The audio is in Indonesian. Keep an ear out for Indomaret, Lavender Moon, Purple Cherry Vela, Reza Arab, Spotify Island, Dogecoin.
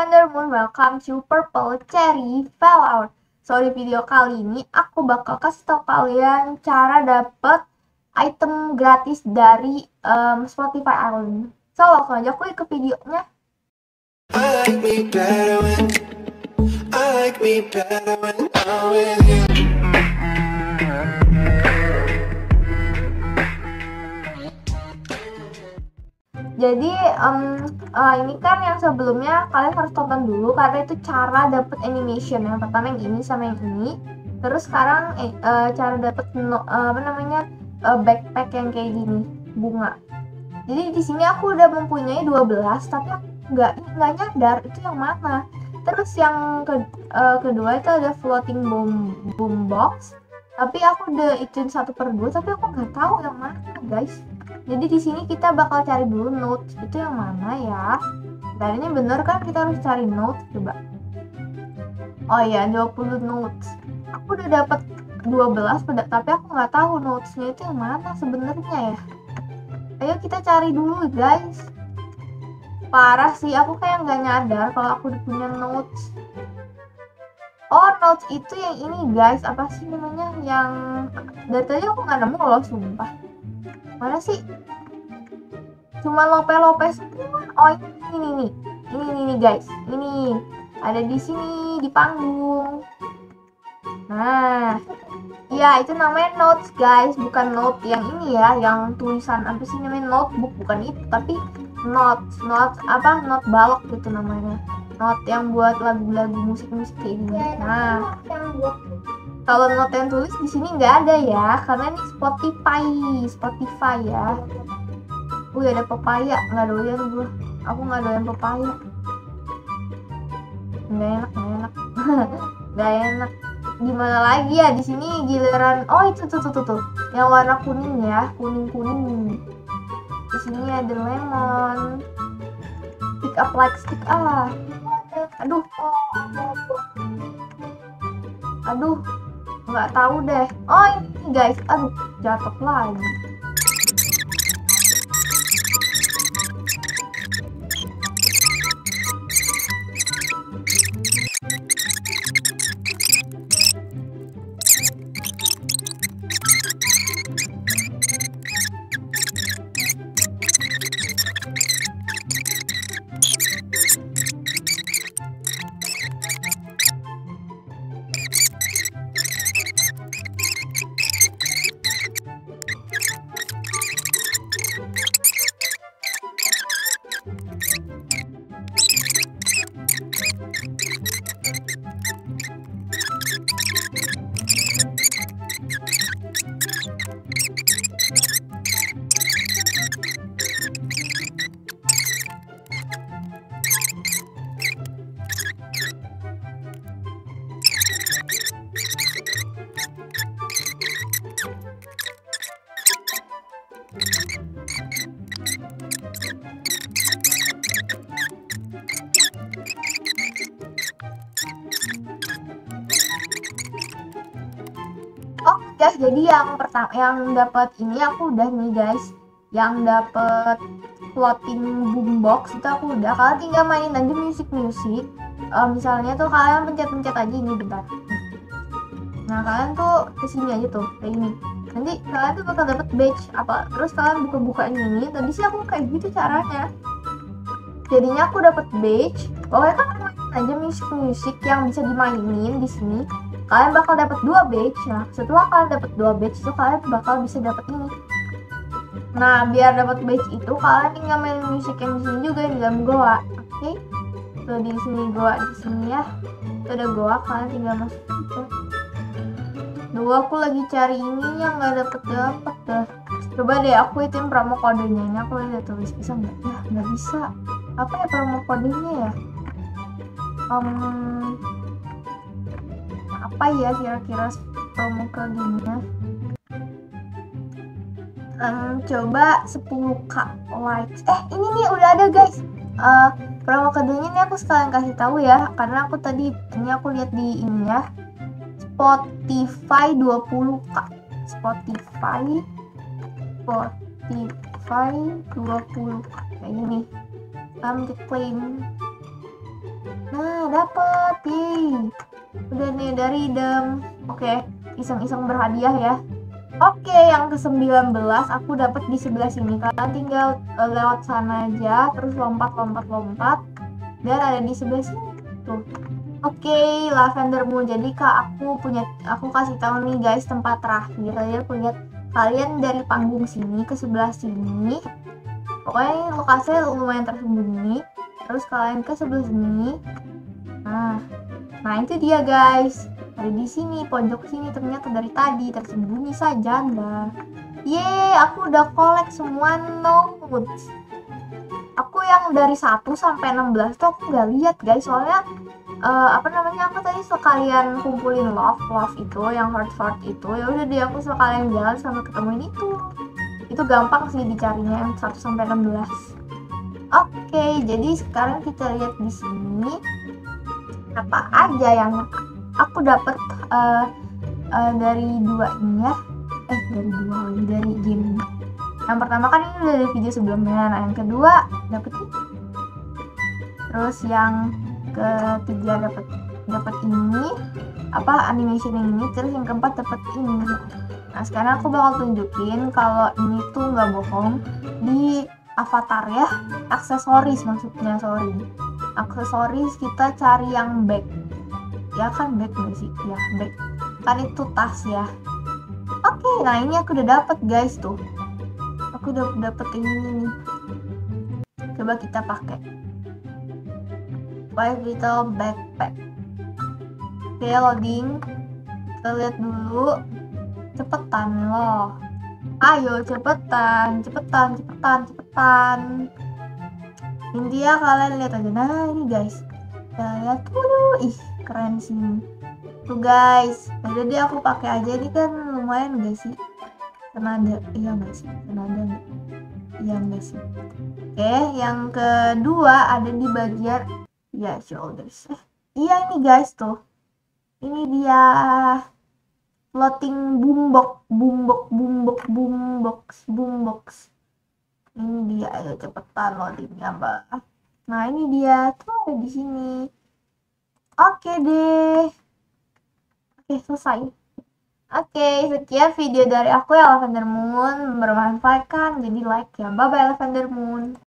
Lavender Moon, welcome to Purple Cherry Vela. So di video kali ini aku bakal kasih tau kalian cara dapet item gratis dari Spotify Island. So langsung aja klik ke videonya. Jadi ini kan yang sebelumnya kalian harus tonton dulu karena itu cara dapet animation yang pertama yang ini sama yang ini. Terus sekarang cara dapet backpack yang kayak gini bunga. Jadi di sini aku udah mempunyai 12 tapi aku nggak nyadar itu yang mana. Terus yang kedua itu ada floating boom box. Tapi aku udah ituin 1/2 tapi aku nggak tahu yang mana guys. Jadi di sini kita bakal cari dulu notes itu yang mana ya. Dan ini bener kan kita harus cari notes coba. Oh iya 20 notes. Aku udah dapat 12 tapi aku nggak tahu notesnya itu yang mana sebenarnya ya. Ayo kita cari dulu guys. Parah sih aku kayak nggak nyadar kalau aku udah punya notes. Oh notes itu yang ini guys, apa sih namanya, yang dari tadi aku nggak nemu loh sumpah. Mana sih? Cuma lope-lope semua. Oh ini nih guys, ini ada di sini di panggung. Nah, ya itu namanya notes guys, bukan note yang ini ya, yang tulisan apa sih namanya notebook, bukan itu, tapi not balok gitu namanya. Not yang buat lagu-lagu musik-musik kayak gini. Nah, kalau not yang tulis di sini nggak ada ya, karena ini Spotify ya. Wih ada pepaya, nggak doyan gue. Aku nggak doyan pepaya. Nggak enak. Gimana lagi ya di sini giliran. Oh itu tuh, yang warna kuning ya, kuning. Di sini ada lemon. Pick up like stick ah. Aduh, nggak tahu deh. Oh ini guys, aduh jatuh lagi. Guys, jadi yang pertama yang dapat ini aku udah nih guys, yang dapat floating boombox itu aku udah. Kalian tinggal mainin aja musik misalnya tuh kalian pencet aja ini bentar. Nah kalian tuh kesini aja tuh kayak ini, nanti kalian tuh bakal dapat badge apa, terus kalian buka-bukain ini. Tadi sih aku kayak gitu caranya, jadinya aku dapat badge. Pokoknya kan main aja musik yang bisa dimainin di sini. Kalian bakal dapat 2 badge. Nah, setelah kalian dapat 2 badge itu kalian bakal bisa dapat ini. Nah, biar dapat badge itu kalian tinggal main musik yang di sini juga di dalam goa. Oke. Tuh di sini goa di sini ya. Tuh ada goa, kalian tinggal masuk itu. Aku lagi cari ini yang nggak dapet dah. Coba deh aku item promo kodenya, ini aku udah tulis bisa nggak? Ya nggak bisa. Apa ya promo kodenya ya? Apa ya kira-kira promo kodenya? Coba 10k likes. Ini nih udah ada guys. Promo kodenya ini aku sekalian kasih tahu ya, karena aku tadi ini aku lihat di ini ya, Spotify 20k. Spotify 20k kayak gini. Klik claim. Nah, dapat. Yeay. Udah nih dari idem. Oke, iseng-iseng berhadiah ya. Oke, yang ke-19 aku dapat di sebelah sini. Kalian tinggal lewat sana aja, terus lompat-lompat-lompat dan ada di sebelah sini tuh. Oke, Lavender Moon. Jadi Kak, aku kasih tahu nih guys tempat terakhir. Jadi aku lihat kalian dari panggung sini ke sebelah sini. Pokoknya lokasinya lumayan tersembunyi. Terus kalian ke sebelah sini. Nah itu dia guys. Ada di sini, pojok sini ternyata dari tadi tersembunyi saja Anda. Yeay, aku udah collect semua notes. Aku yang dari 1 sampai 16 tuh aku nggak lihat guys, soalnya aku tadi sekalian kumpulin love itu, yang heart itu. Ya udah deh, aku sekalian jalan sama ketemuin itu. Itu gampang sih dicarinya yang 1 sampai 16. Oke, jadi sekarang kita lihat di sini apa aja yang aku dapat dari game ini. Yang pertama kan ini udah ada video sebelumnya. Nah, yang kedua dapat ini. Terus yang ketiga dapat ini, animation yang ini. Terus yang keempat dapat ini. Nah, sekarang aku bakal tunjukin kalau ini tuh nggak bohong di avatar ya, aksesoris maksudnya, sorry. Aksesoris kita cari yang back. Ya kan back gak sih? Ya back. Kan itu tas ya. Oke, nah ini aku udah dapet guys tuh. Aku udah dapet ini nih. Coba kita pakai. White little backpack. Oke, loading. Kita lihat dulu. Cepetan loh. Ayo cepetan. Intinya kalian lihat aja. Nah ini guys. Kita lihat dulu. Ih, keren sih tuh guys. Jadi aku pakai aja, ini kan lumayan gak sih senada, iya gak sih senada gak? Iya gak sih. Oke, yang kedua ada di bagian ya shoulders. Iya ini guys tuh, ini dia floating boombox. Ini dia, ayo cepetan loadingnya mbak. Nah ini dia tuh ada di sini. Oke deh. Oke, selesai. Oke, sekian video dari aku ya Lavender Moon. Bermanfaat kan? Jadi like ya. Bye-bye Lavender Moon.